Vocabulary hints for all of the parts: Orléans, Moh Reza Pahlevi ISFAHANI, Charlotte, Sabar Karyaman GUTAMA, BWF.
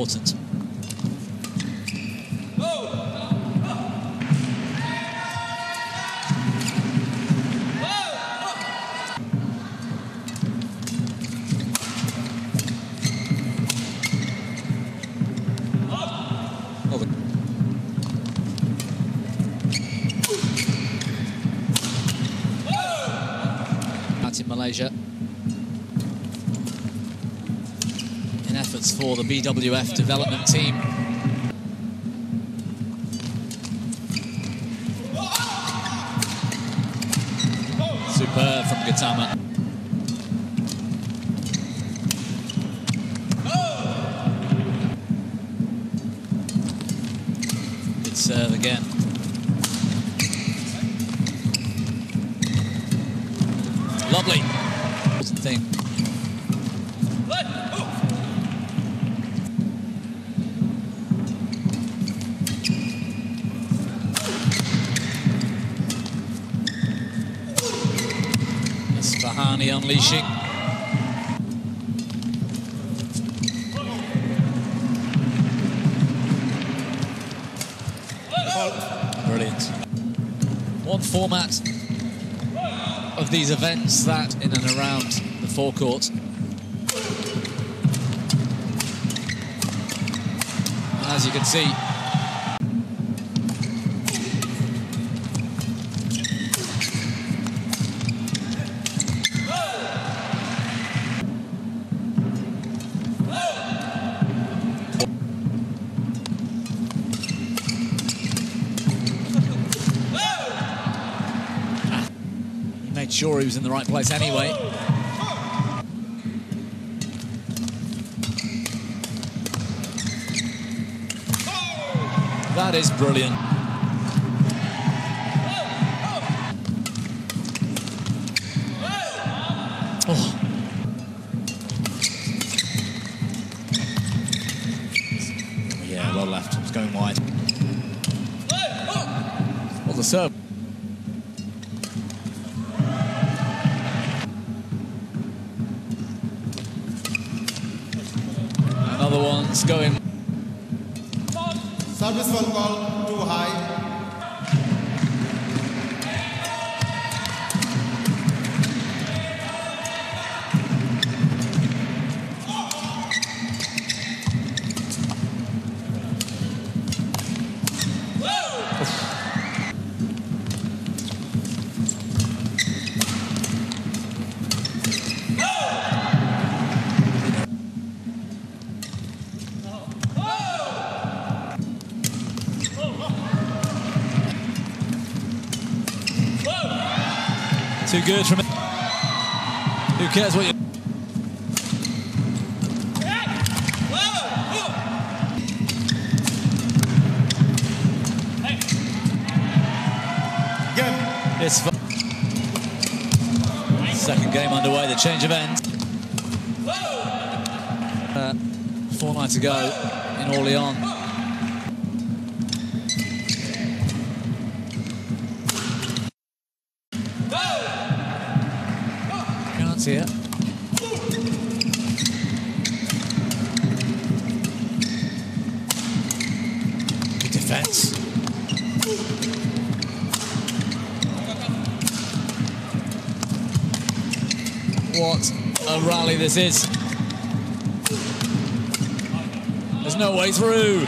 important. In Malaysia, in efforts for the BWF development team. Superb from Gutama. Good serve again. Lovely. That's the thing. ISFAHANI unleashing. Brilliant. One format of these events that in and around the forecourt as you can see sure he was in the right place anyway. That is brilliant. Oh. Yeah, well left. It's going wide. Well, the serve. Another one's going. Service one call, too high. Too good from it. Who cares what you... Hey. It's fun. Second game underway, the change of ends. 4 nights ago in Orléans. Here. Good defense. What a rally this is. There's no way through.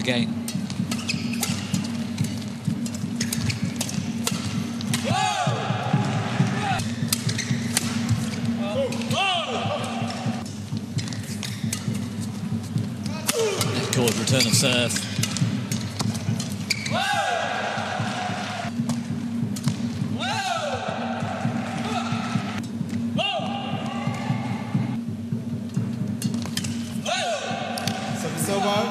Again. Net cord, return of serve. Service over.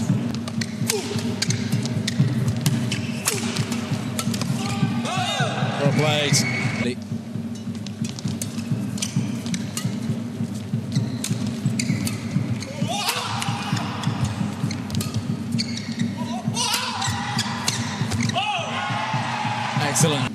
please. Well played. Excellent.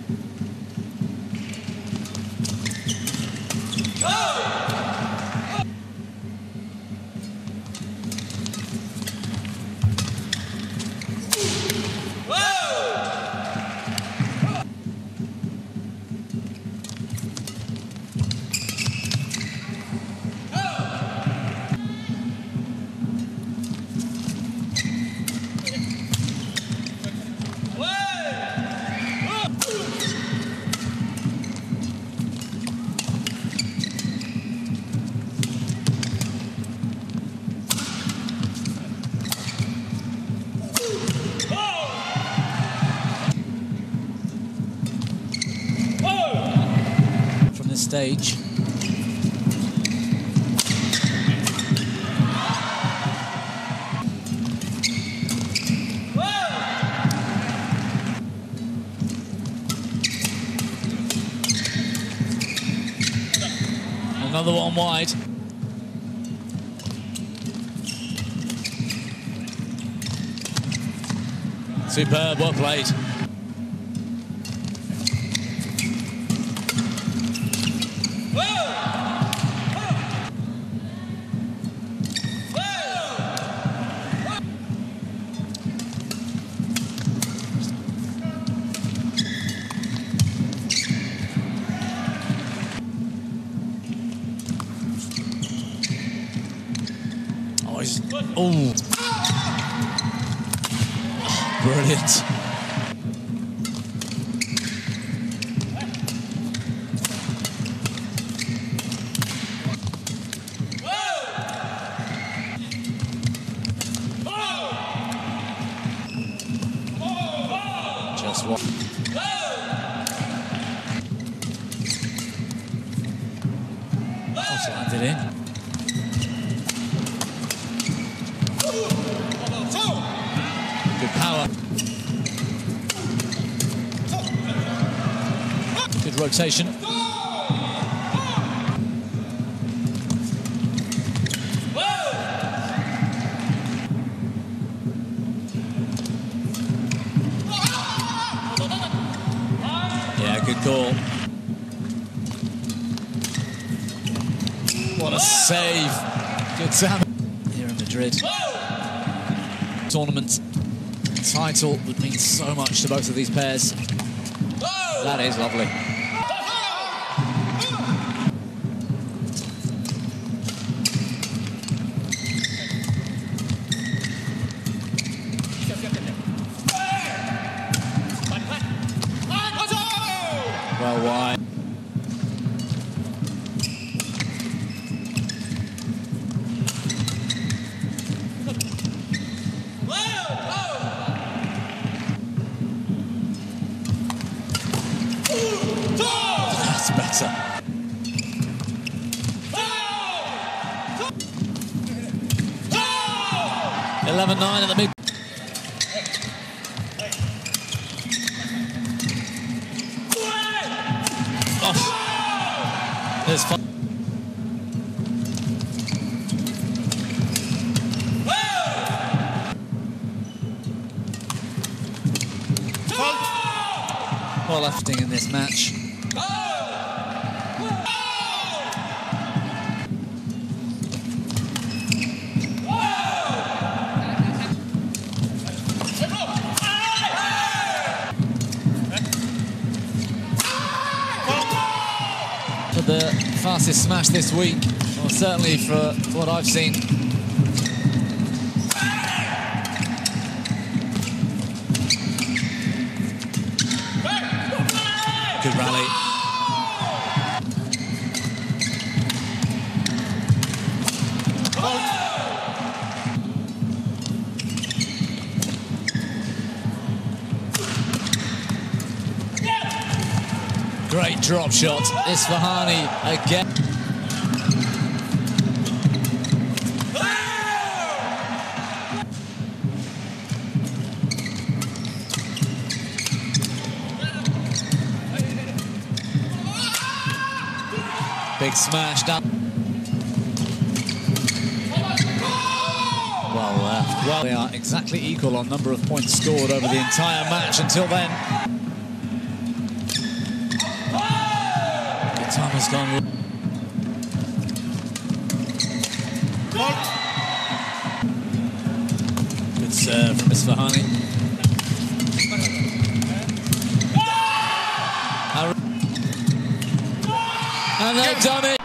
Stage. Another one wide. Superb, well played. Oh, brilliant. Just one. Good rotation. Yeah, good call. What a save. Good sound here in Madrid. Tournament title would mean so much to both of these pairs. That is lovely. Well wide. Better. Oh! 11-9 at the mid. Oh. There's five. Oh! Well lefting in this match. Oh! The fastest smash this week, well, certainly for what I've seen. Good rally. Great drop shot, Isfahani again. Big smash down. Well left. Well, they are exactly equal on number of points scored over the entire match until then. Gutama's gone. Good serve from Isfahani. And they've done it.